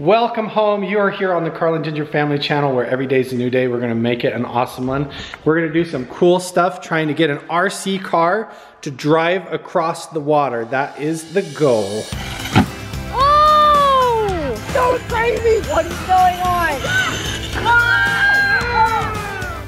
Welcome home. You are here on the Carl and Ginger Family Channel, where every day is a new day. We're gonna make it an awesome one. We're gonna do some cool stuff, trying to get an RC car to drive across the water. That is the goal. Oh! So crazy! What is going on? Ah! Ah!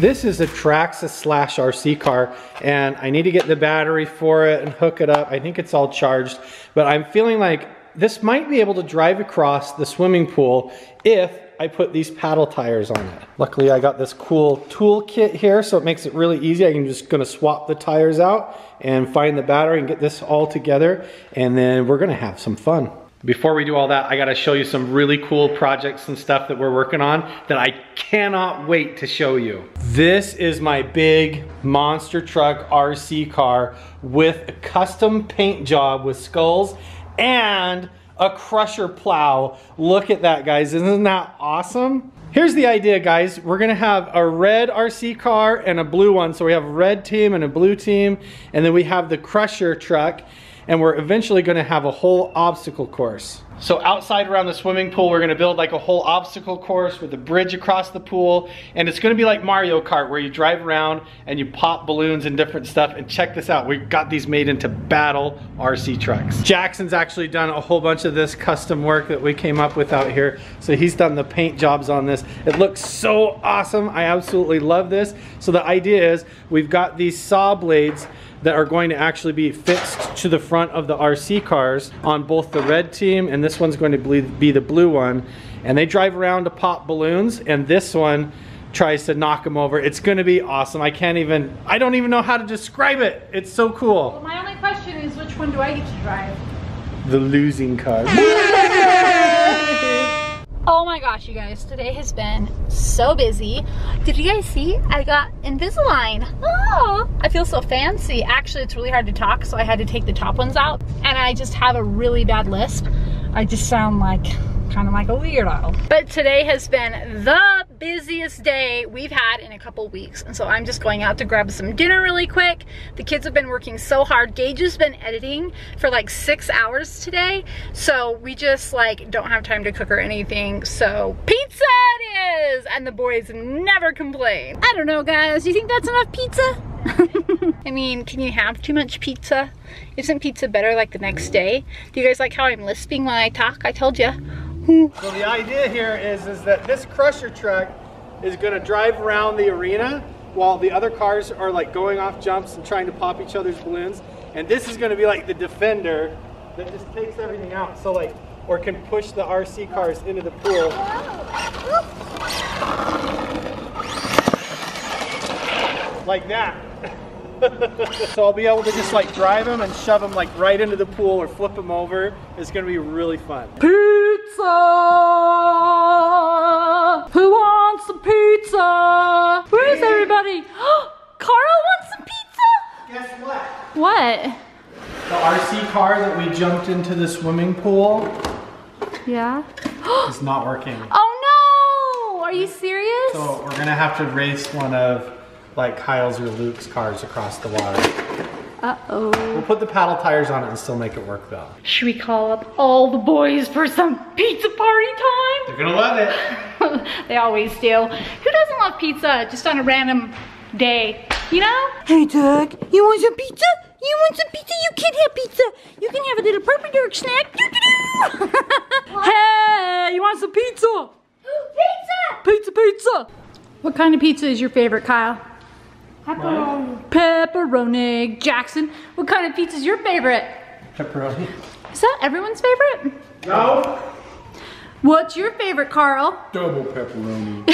This is a Traxxas slash RC car, and I need to get the battery for it and hook it up. I think it's all charged, but I'm feeling like this might be able to drive across the swimming pool if I put these paddle tires on it. Luckily, I got this cool tool kit here, so it makes it really easy. I'm just gonna swap the tires out and find the battery and get this all together, and then we're gonna have some fun. Before we do all that, I gotta show you some really cool projects and stuff that we're working on that I cannot wait to show you. This is my big monster truck RC car with a custom paint job with skulls and a crusher plow. Look at that, guys. Isn't that awesome? Here's the idea, guys. We're gonna have a red RC car and a blue one. So we have a red team and a blue team, and then we have the crusher truck, and we're eventually gonna have a whole obstacle course. So outside around the swimming pool, we're gonna build like a whole obstacle course with a bridge across the pool, and it's gonna be like Mario Kart, where you drive around and you pop balloons and different stuff. And check this out, we've got these made into battle RC trucks. Jackson's actually done a whole bunch of this custom work that we came up with out here. So he's done the paint jobs on this. It looks so awesome, I absolutely love this. So the idea is, we've got these saw blades that are going to actually be fixed to the front of the RC cars on both the red team, and this one's going to be the blue one. And they drive around to pop balloons, and this one tries to knock them over. It's gonna be awesome. I don't even know how to describe it. It's so cool. Well, my only question is, which one do I get to drive? The losing car. Oh my gosh, you guys, today has been so busy. Did you guys see? I got Invisalign. Oh, I feel so fancy. Actually, it's really hard to talk, so I had to take the top ones out, and I just have a really bad lisp. I just sound like kind of like a weirdo. But today has been the busiest day we've had in a couple weeks, and so I'm just going out to grab some dinner really quick. The kids have been working so hard. Gage has been editing for like 6 hours today, so we just like don't have time to cook or anything, so pizza it is! And the boys never complain. I don't know, guys, you think that's enough pizza? I mean, can you have too much pizza? Isn't pizza better like the next day? Do you guys like how I'm lisping when I talk? I told you. So the idea here is that this crusher truck is going to drive around the arena while the other cars are like going off jumps and trying to pop each other's balloons. And this is going to be like the defender that just takes everything out, so like, or can push the RC cars into the pool. Like that. So I'll be able to just like drive them and shove them like right into the pool or flip them over. It's going to be really fun. Pizza! Who wants some pizza? Where is everybody? Carl wants some pizza? Guess what? What? The RC car that we jumped into the swimming pool. Yeah? It's not working. Oh no! Are you serious? So we're going to have to race one of like Kyle's or Luke's cars across the water. Uh-oh. We'll put the paddle tires on it and still make it work, though. Should we call up all the boys for some pizza party time? They're gonna love it. They always do. Who doesn't love pizza just on a random day, you know? Hey, Doug, you want some pizza? You want some pizza? You can have pizza. You can have a little purple dark snack. Doo-doo-doo! Hey, you want some pizza? Pizza! Pizza, pizza! What kind of pizza is your favorite, Kyle? Pepperoni. Pepperoni. Jackson, what kind of pizza is your favorite? Pepperoni. Is that everyone's favorite? No. What's your favorite, Carl? Double pepperoni.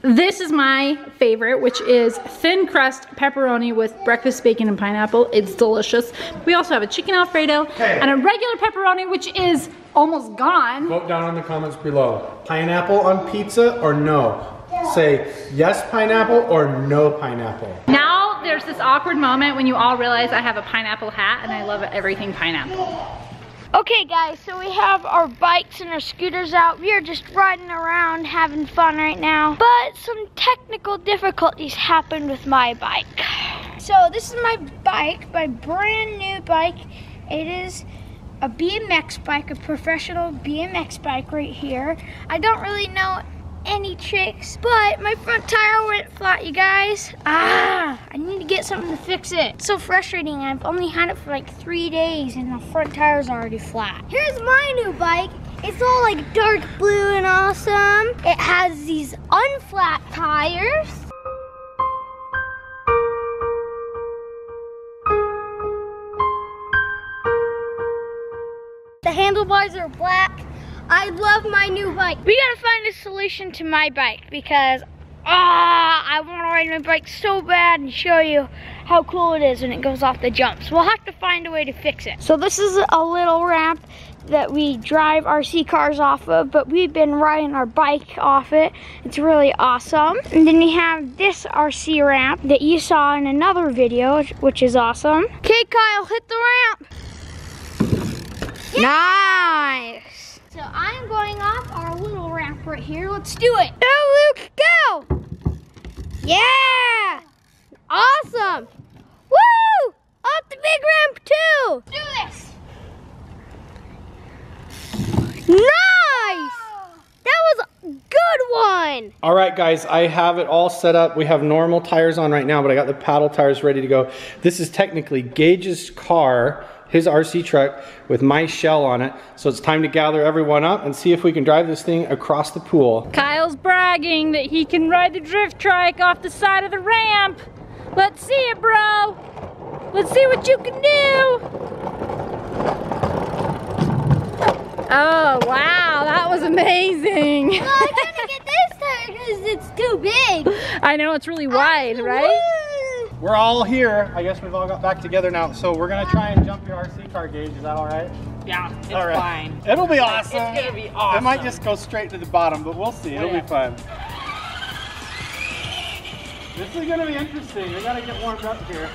This is my favorite, which is thin crust pepperoni with breakfast bacon and pineapple. It's delicious. We also have a chicken Alfredo and a regular pepperoni, which is almost gone. Vote down in the comments below. Pineapple on pizza or no? Say yes pineapple or no pineapple. Now there's this awkward moment when you all realize I have a pineapple hat and I love everything pineapple. Okay guys, so we have our bikes and our scooters out. We are just riding around having fun right now. But some technical difficulties happened with my bike. So this is my brand new bike. It is a BMX bike, a professional BMX bike right here. I don't really know any tricks, but my front tire went flat, you guys. I need to get something to fix it. It's so frustrating. I've only had it for like 3 days and the front tire's already flat. Here's my new bike. It's all like dark blue and awesome. It has these unflat tires. The handlebars are black. I love my new bike. We gotta find a solution to my bike because I wanna ride my bike so bad and show you how cool it is when it goes off the jumps. We'll have to find a way to fix it. So this is a little ramp that we drive RC cars off of, but we've been riding our bike off it. It's really awesome. And then you have this RC ramp that you saw in another video, which is awesome. Okay, Kyle, hit the ramp. Yeah. Nice. So I'm going off our little ramp right here. Let's do it. Go, Luke, go. Yeah. Awesome. Woo! Off the big ramp too. Let's do this. Nice! That was a good one! All right, guys, I have it all set up. We have normal tires on right now, but I got the paddle tires ready to go. This is technically Gage's car, his RC truck, with my shell on it. So it's time to gather everyone up and see if we can drive this thing across the pool. Kyle's bragging that he can ride the drift trike off the side of the ramp. Let's see it, bro. Let's see what you can do. Oh, wow, that was amazing. Well, I gotta get this tire because it's too big. I know, it's really wide, right? We're all here. I guess we've all got back together now, so we're gonna try and jump your RC car, Gage. Is that all right? Yeah, it's all right. Fine. It'll be awesome. It's gonna be awesome. It might just go straight to the bottom, but we'll see. It'll be fun. This is gonna be interesting. We gotta get warmed up here.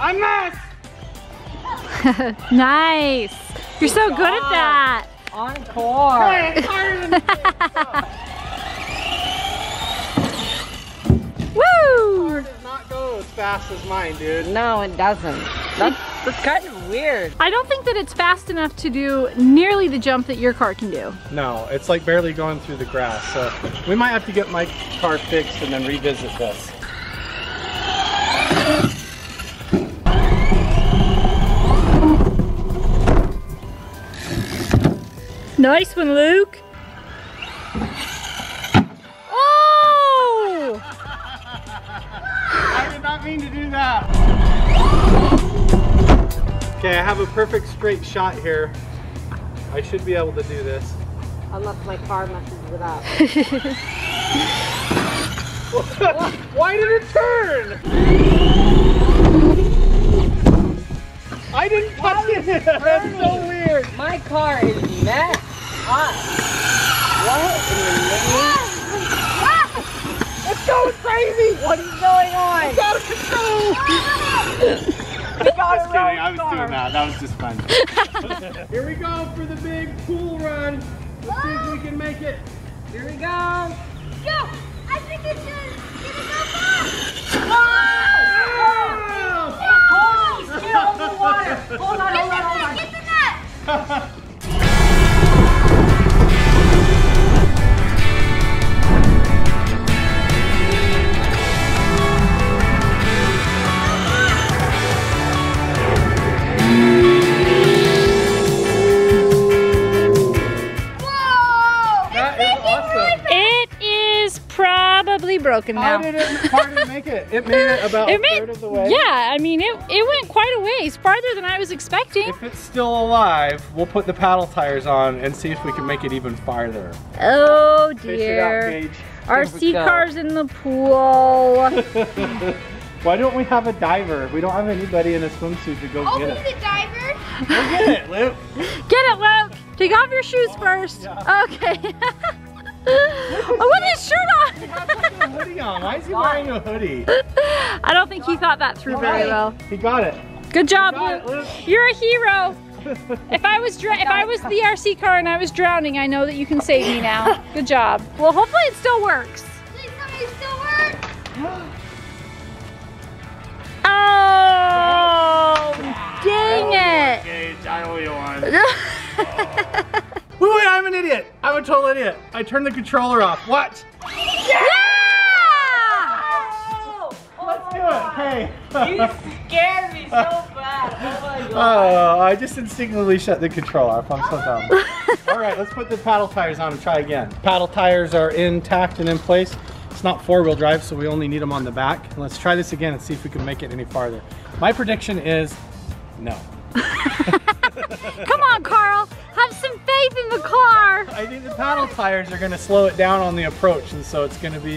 I missed! Nice. You're so good at that. Encore. Woo! It does not go as fast as mine, dude. No, it doesn't. That's kind of weird. I don't think that it's fast enough to do nearly the jump that your car can do. No, it's like barely going through the grass. So we might have to get my car fixed and then revisit this. Nice one, Luke. Oh! I did not mean to do that. Okay, I have a perfect straight shot here. I should be able to do this. Unless my car messes it up. Why did it turn? I didn't touch it. That's so weird. My car is messed. What in the name? It's going crazy! What is going on? It's out of control! Just kidding, I was doing that. That was just fun. Here we go for the big pool run. Let's see if we can make it. Here we go. Go! I think it's gonna go fast! Hold on! Get over the water! Hold on, hold on! Get the net! Broken now. How did it, make it? It made it about a third of the way. Yeah, I mean, it went quite a ways, farther than I was expecting. If it's still alive, we'll put the paddle tires on and see if we can make it even farther. Oh dear. RC cars in the pool. Why don't we have a diver? We don't have anybody in a swimsuit to go get it. Oh, the diver? We'll get it, Luke. Get it, Luke. Take off your shoes first. Yeah. Okay. Oh, with his shirt on! He has a hoodie on. Why is he wearing a hoodie? I don't think he thought that through very well. He got it. Good job, Luke. You're a hero. If I was the RC car and I was drowning, I know that you can save me now. Good job. Well, hopefully it still works. Please tell me it still works. Oh, dang. Dang it! Gage, I owe you one. Wait, I'm an idiot. I'm a total idiot. I turned the controller off. What? Yeah! Oh, let's do it. Hey. You scared me so bad. Oh my God. Oh, I just instinctively shut the controller off. I'm so dumb. All right, let's put the paddle tires on and try again. Paddle tires are intact and in place. It's not four-wheel drive, so we only need them on the back. Let's try this again and see if we can make it any farther. My prediction is no. Come on, Carl. Have some faith in the car. I think the paddle tires are going to slow it down on the approach, and so it's going to be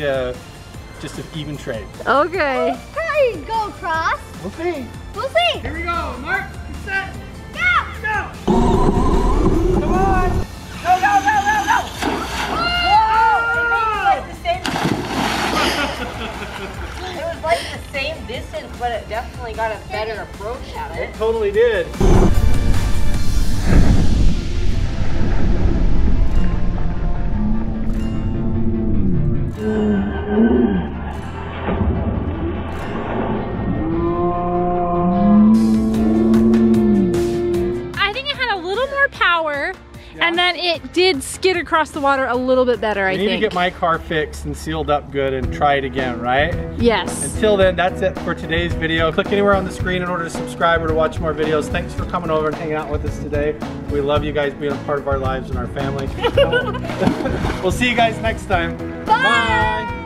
just an even trade. Okay. Hurry, go across. We'll see. We'll see. Here we go. Mark, set, go. Go. Come on. Go, go, go, go, go. Whoa. Whoa. It was like the same distance, but it definitely got a better approach at it. It totally did. I think it had a little more power. Yeah. And then it did skid across the water a little bit better, I think. I need to get my car fixed and sealed up good and try it again, right? Yes. Until then, that's it for today's video. Click anywhere on the screen in order to subscribe or to watch more videos. Thanks for coming over and hanging out with us today. We love you guys being a part of our lives and our family. We'll see you guys next time. Bye. Bye.